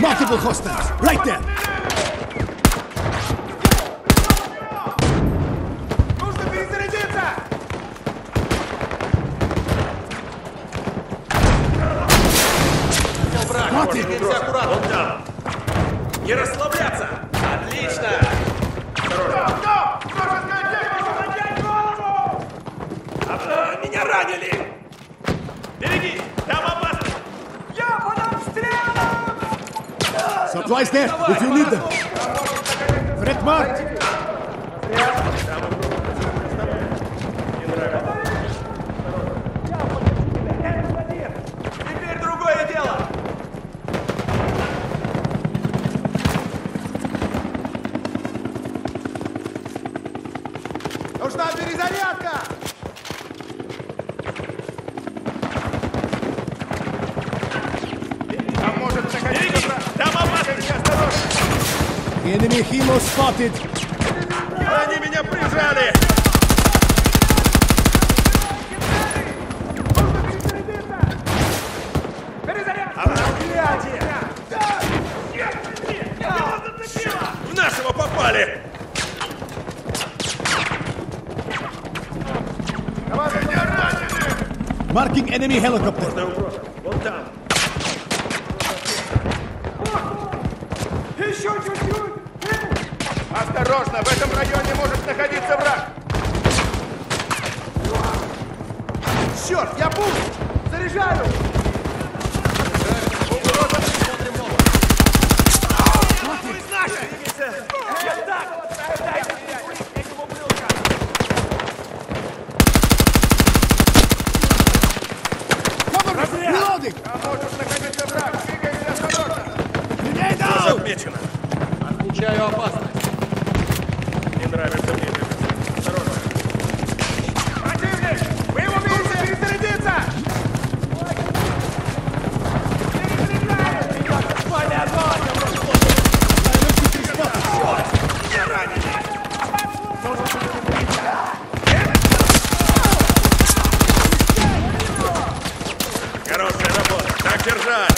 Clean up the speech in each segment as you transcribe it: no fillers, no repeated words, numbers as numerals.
Multiple hostiles, right there! Supplies there, if you need them. Threat marked. Enemy Himo spotted. Они меня прижали. В нашего попали. Marking enemy helicopter. Осторожно, в этом районе может находиться враг! Черт, я пуст! Заряжаю! Угроза, смотрим новую! Вы наши! Я так! Дайте мне этого ублюдка! Разряд! А может находиться враг! Двигай меня осторожно! Меня и дал! Отмечено! Отмечаю опасность! Нравится мне это. Осторожно. Противник! Вы его видите! Перезарядиться! Перезаряжаем! Ребята, с вами одного! Я ранен! Хорошая работа! Так держать!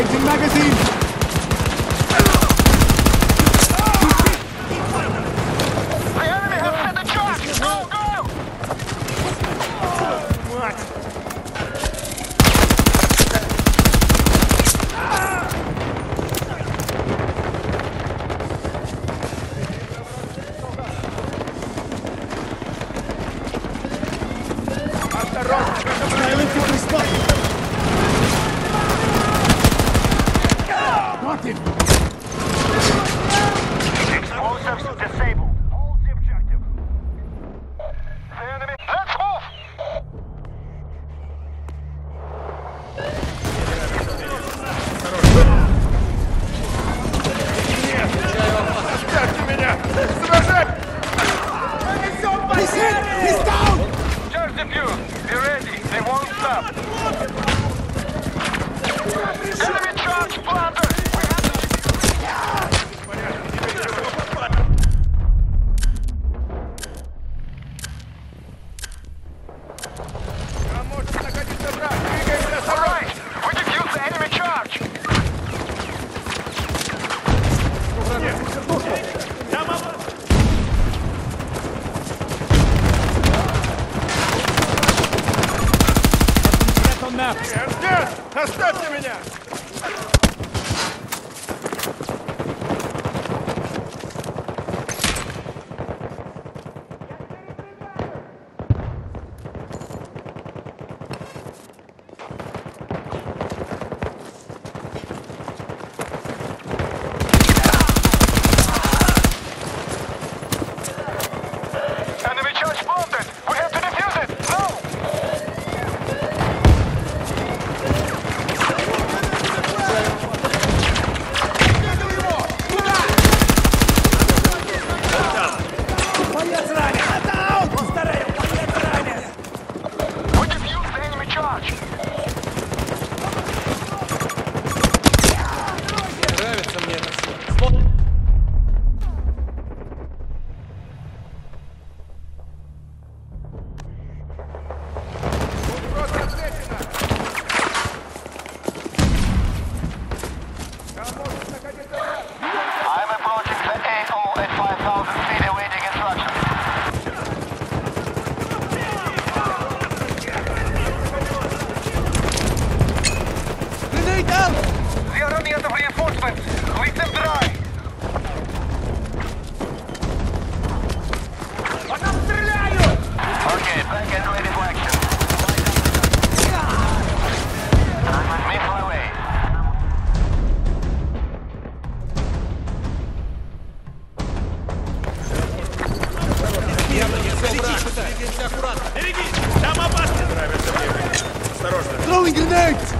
Changing magazine. Берегись, там опасно! Осторожно! Throwing grenades!